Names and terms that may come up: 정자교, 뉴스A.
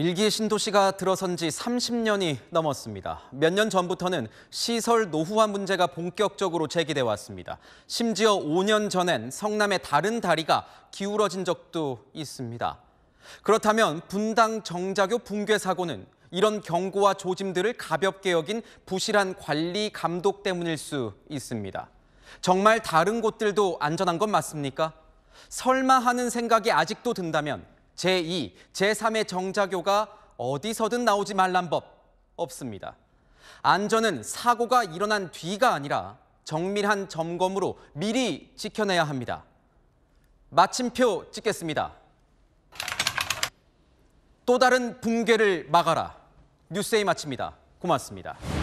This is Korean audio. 일기 신도시가 들어선 지 30년이 넘었습니다. 몇 년 전부터는 시설 노후화 문제가 본격적으로 제기돼 왔습니다. 심지어 5년 전엔 성남의 다른 다리가 기울어진 적도 있습니다. 그렇다면 분당 정자교 붕괴 사고는 이런 경고와 조짐들을 가볍게 여긴 부실한 관리 감독 때문일 수 있습니다. 정말 다른 곳들도 안전한 건 맞습니까? 설마 하는 생각이 아직도 든다면 제2, 제3의 정자교가 어디서든 나오지 말란 법 없습니다. 안전은 사고가 일어난 뒤가 아니라 정밀한 점검으로 미리 지켜내야 합니다. 마침표 찍겠습니다. 또 다른 붕괴를 막아라. 뉴스A 마칩니다. 고맙습니다.